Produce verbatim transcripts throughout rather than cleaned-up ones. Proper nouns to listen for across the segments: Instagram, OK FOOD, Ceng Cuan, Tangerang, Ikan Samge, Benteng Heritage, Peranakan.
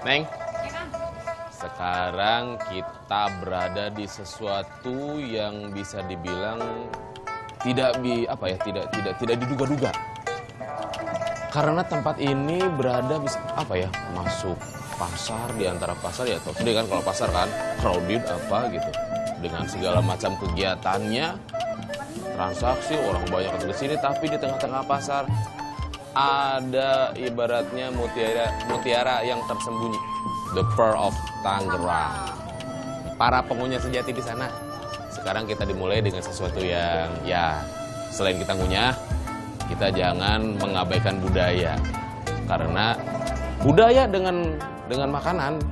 Neng, sekarang kita berada di sesuatu yang bisa dibilang tidak bi apa ya tidak tidak tidak diduga-duga. Karena tempat ini berada bisa apa ya masuk pasar, di antara pasar ya tau sendiri kan kalau pasar kan crowded apa gitu, dengan segala macam kegiatannya, transaksi orang banyak ke sini, tapi di tengah-tengah pasar ada ibaratnya mutiara mutiara yang tersembunyi, the pearl of Tangerang. Para pengunyah sejati di sana. Sekarang kita dimulai dengan sesuatu yang ya selain kita ngunyah, kita jangan mengabaikan budaya, karena budaya dengan dengan makanan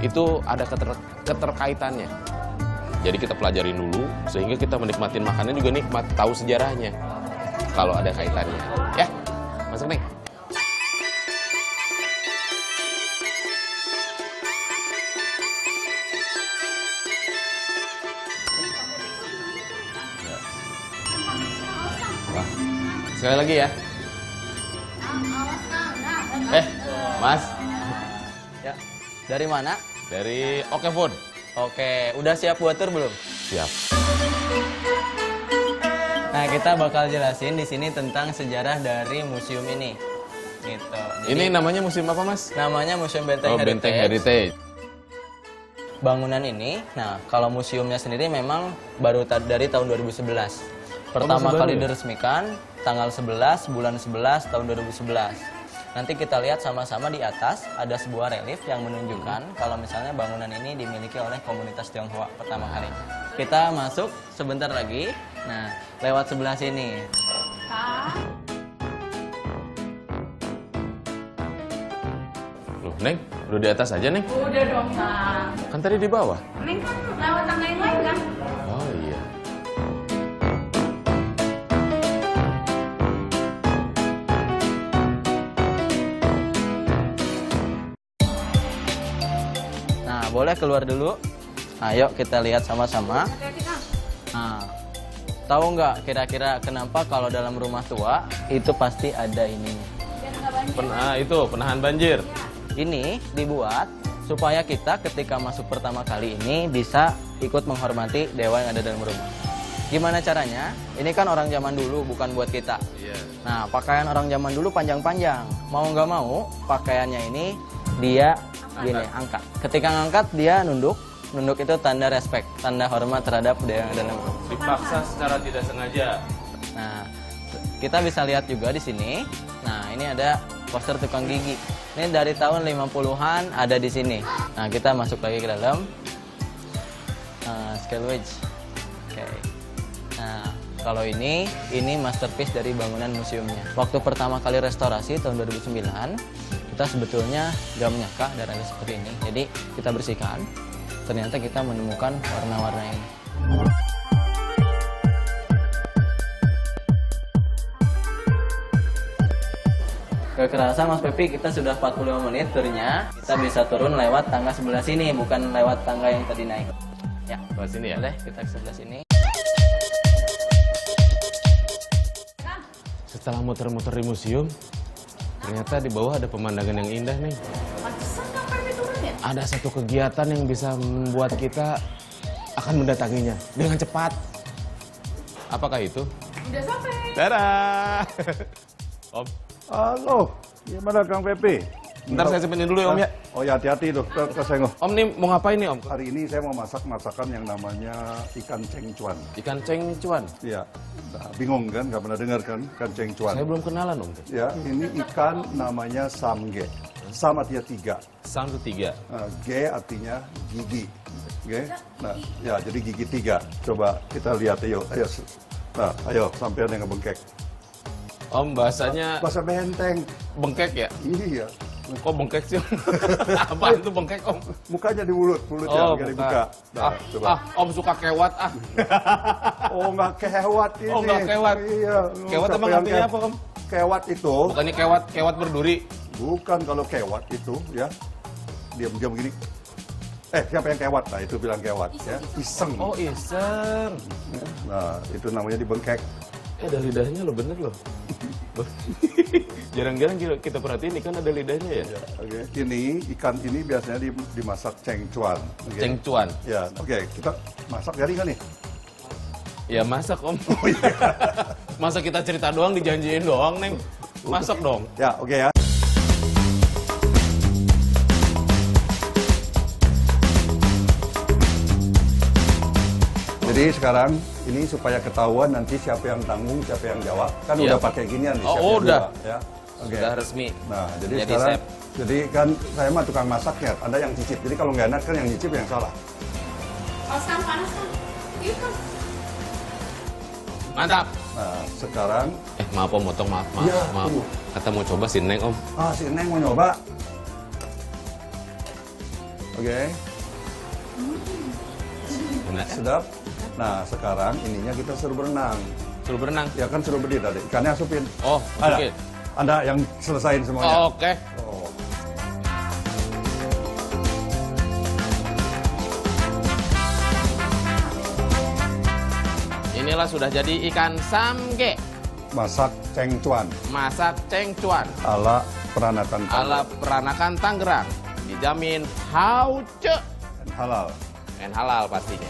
itu ada keter, keterkaitannya. Jadi kita pelajarin dulu sehingga kita menikmati makanannya juga nikmat, tahu sejarahnya kalau ada kaitannya. Ya. Masuk nih. Wah. Sekali lagi ya. Eh, Mas. Ya. Dari mana? Dari OK FOOD. Oke, udah siap buat tur belum? Siap. Nah, kita bakal jelasin di sini tentang sejarah dari museum ini. Gitu. Jadi, ini namanya museum apa, Mas? Namanya Museum Benteng, oh, Heritage. Benteng Heritage. Bangunan ini, nah, kalau museumnya sendiri memang baru dari tahun dua ribu sebelas. Pertama oh, kali ya? diresmikan tanggal sebelas bulan sebelas tahun dua ribu sebelas. Nanti kita lihat sama-sama di atas ada sebuah relief yang menunjukkan hmm. kalau misalnya bangunan ini dimiliki oleh komunitas Tionghoa pertama kali. Kita masuk sebentar lagi. Nah, lewat sebelah sini. Loh, Neng, udah di atas aja, Neng? Udah dong, Bang. Kan tadi di bawah. Neng kan lewat tangga yang lain, kan? Oh, iya. Nah, boleh keluar dulu? Ayo kita lihat sama-sama. Nah. Tahu nggak kira-kira kenapa kalau dalam rumah tua itu pasti ada ini? Pen ah, itu penahan banjir. Ini dibuat supaya kita ketika masuk pertama kali ini bisa ikut menghormati dewa yang ada dalam rumah. Gimana caranya? Ini kan orang zaman dulu, bukan buat kita. Nah, pakaian orang zaman dulu panjang-panjang. Mau nggak mau, pakaiannya ini dia gini, angkat. Ketika ngangkat, dia nunduk. Nunduk itu tanda respek, tanda hormat terhadap dewa yang ada dalam rumah. Dipaksa secara tidak sengaja. Nah, kita bisa lihat juga di sini. Nah, ini ada poster tukang gigi. Ini dari tahun lima puluhan ada di sini. Nah, kita masuk lagi ke dalam. Nah, scale wedge. Oke. Nah, kalau ini, ini masterpiece dari bangunan museumnya. Waktu pertama kali restorasi tahun dua ribu sembilan, kita sebetulnya nggak menyangka ada relief seperti ini. Jadi, kita bersihkan. Ternyata kita menemukan warna-warna ini. Gak kerasa Mas Pepi, kita sudah empat puluh lima menit turnya. Kita bisa turun lewat tangga sebelah sini, bukan lewat tangga yang tadi naik. Ya, lewat sini ya? Boleh, kita ke sebelah sini. Setelah muter-muter di museum, ternyata di bawah ada pemandangan yang indah nih. Ada satu kegiatan yang bisa membuat kita akan mendatanginya dengan cepat. Apakah itu? Udah sampai. Dadah. Om. Halo. Gimana Kang Pepe? Bentar saya simpenin dulu ya Om ya. Oh ya hati-hati tuh. Om nih mau ngapain nih Om? Hari ini saya mau masak masakan yang namanya ikan ceng cuan. Ikan ceng cuan? Iya. Nah, bingung kan? Gak pernah dengar kan ikan ceng cuan? Saya belum kenalan Om. Ya, ini ikan namanya samge. Sama dia tiga. Sam itu tiga. Nah, G artinya gigi. G. Nah, ya jadi gigi tiga. Coba kita lihat yuk. Ayo, nah, ayo sampean yang ngebengkek. Om bahasanya. Bahasa Benteng. Bengkek ya? Iya. Kok bengkek sih? Apa itu bengkek Om? Mukanya di mulut, mulutnya oh, nggak dibuka. Nah, ah, coba. Ah, Om suka kewat ah. Oh nggak kewat ini. Oh nggak kewat. Iya. Kewat emang artinya apa Om? Kewat itu. Bukannya kewat, kewat berduri. Bukan kalau kewat itu ya diam-diam gini. Eh siapa yang kewat? Nah itu bilang kewat ya. Iseng. Oh iseng. Nah itu namanya dibengkek. Eh dari lidahnya lo bener loh. Jarang-jarang kita perhatiin ikan ada lidahnya ya? Ya, okay. Ini, ikan ini biasanya dimasak ceng cuan. Okay. Ceng cuan? Ya, oke. Okay. Kita masak dari nggak nih? Ya masak, Om. Oh, iya. Masa kita cerita doang, dijanjiin doang, Neng? Masak dong. Ya, oke okay, ya. Jadi sekarang ini supaya ketahuan nanti siapa yang tanggung, siapa yang jawab. Kan ya, udah pakai ginian nih. Oh, udah. Jawab, ya. Okay. Sudah resmi. Nah, jadi, jadi sekarang saya... jadi kan saya mah tukang masaknya, ada yang cicip. Jadi kalau nggak enak kan yang cicip yang salah. Pasang panas kan. Gitu. Mantap. Nah, sekarang eh maaf Om, motong maaf, maaf. Ya, maaf. Tunggu. Kata mau coba si Neng, Om. Ah, si Neng mau nyoba. Oke. Okay. Hmm. Sedap. Nah, sekarang ininya kita seru berenang. Seru berenang? Ya kan seru berdiri tadi. Ikannya asupin. Oh, oke. Okay. Anda yang selesain semuanya. Oh, oke. Okay. Oh. Inilah sudah jadi ikan samge. Masak ceng cuan. Masak ceng cuan. Ala Peranakan Tangerang. Ala Peranakan Tangerang. Dijamin hauce. Dan halal. Dan halal pastinya.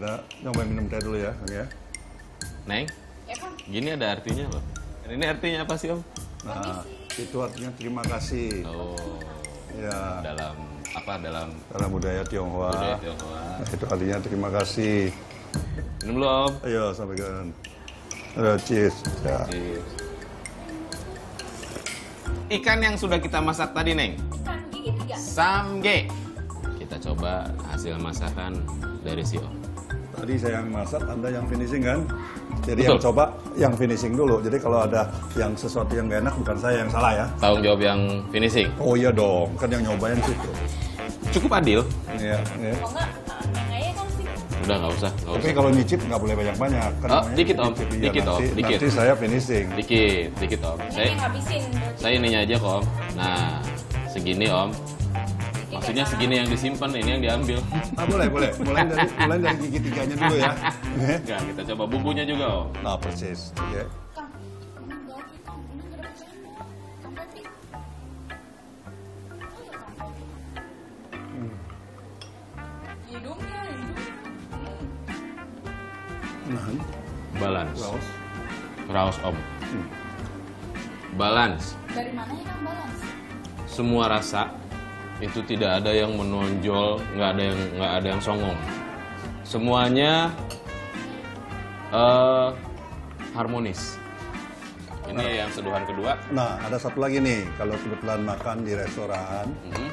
Kita nyoba minum teh dulu ya, oke? Okay. Neng, ya, gini ada artinya loh. Ini artinya apa sih, Om? Nah, itu artinya terima kasih. Oh, ya. Dalam apa? Dalam dalam budaya Tionghoa. Budaya Tionghoa. Nah, itu artinya terima kasih. Minum dulu, Om. Ayo, sampaikan. Ada cheese. Ya. Cheese. Ikan yang sudah kita masak tadi, Neng. Samge tiga. Samge. Kita coba hasil masakan dari si Om. Tadi saya yang masak, Anda yang finishing kan? Jadi betul. Yang coba, yang finishing dulu. Jadi kalau ada yang sesuatu yang gak enak, bukan saya yang salah ya. Tanggung jawab yang finishing? Oh iya dong, kan yang nyobain situ. Cukup adil. Iya. Iya. Oh enggak, kayaknya kan sih. Udah nggak usah, nggak usah. Tapi kalau nyicip nggak boleh banyak-banyak. Kan oh, dikit Om, dikit, ya, dikit nanti, Om, dikit. Nanti saya finishing. Dikit, dikit Om. Saya habisin. Saya ininya aja kok Om. Nah, segini Om. Maksudnya segini yang disimpan, ini yang diambil. Ah, boleh, boleh. Mulai dari, mulai dari gigi tiganya dulu ya. Enggak, kita coba bumbunya juga, Om. Nah, persis. Oke. Hidungnya, hidungnya. Balance. Raus. Raus, Om. Hmm. Balance. Dari mana ya, Kang, balance? Semua rasa. Itu tidak ada yang menonjol, nggak ada yang nggak ada yang songong. Semuanya uh, harmonis. Ini nah, yang seduhan kedua. Nah, ada satu lagi nih, kalau kebetulan makan di restoran, mm-hmm.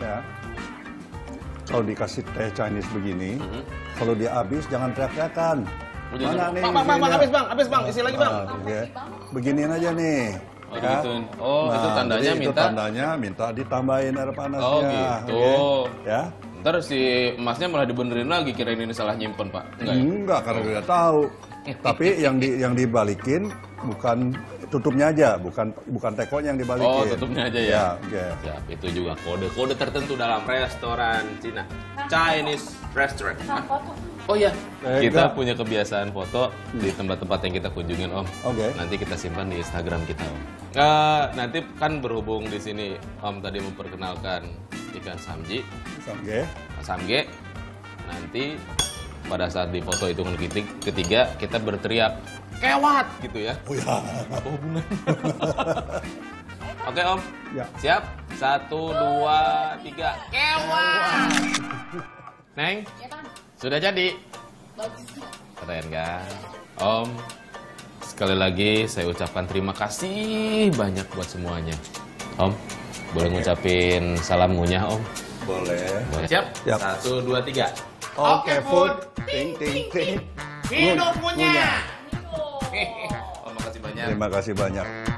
ya, kalau dikasih teh Chinese begini, mm-hmm. kalau dia habis jangan teriak-teriakan. Mana nih? Bang, bang, bang, habis bang, habis bang, isi lagi bang. Nah, okay. Beginiin aja nih. Oh, ya. Gitu. Oh nah, itu tandanya itu minta tandanya minta ditambahin air panasnya. Oh gitu. Okay. Ya. Ntar si emasnya malah dibenerin lagi, kirain ini salah nyimpen Pak. Enggak, ya? Enggak karena oh. Tidak tahu. Tapi yang di yang dibalikin bukan tutupnya aja, bukan bukan tekonya yang dibalikin. Oh, tutupnya aja ya. Ya, okay. Siap, itu juga kode-kode tertentu dalam restoran Cina. Chinese restaurant. Nah, oh iya, eh, kita enggak. Punya kebiasaan foto di tempat-tempat yang kita kunjungin Om. Oke. Okay. Nanti kita simpan di Instagram kita Om. Uh, nanti kan berhubung di sini Om tadi memperkenalkan ikan samji. Samge. Samge. Nanti pada saat di foto hitungan ketiga kita berteriak kewat gitu ya. Oh ya. Apa hubungan? Oke okay, Om. Ya. Siap. Satu, dua, tiga. Kewat. Neng. Ya, kan? Sudah jadi. Keren kan? Om, sekali lagi saya ucapkan terima kasih banyak buat semuanya. Om, boleh ngucapin salam ngunyah Om? Boleh. Boleh. Siap? Siap. Satu, dua, tiga. OK Food. Ting, ting, ting. Hidup ngunyah. Terima kasih banyak. Terima kasih banyak.